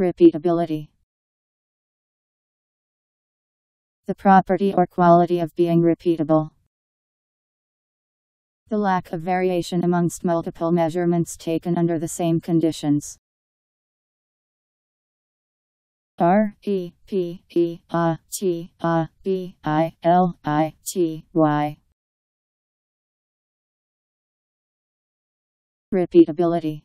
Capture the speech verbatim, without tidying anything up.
Repeatability. The property or quality of being repeatable. The lack of variation amongst multiple measurements taken under the same conditions. R E P E A T A B I L I T Y. Repeatability.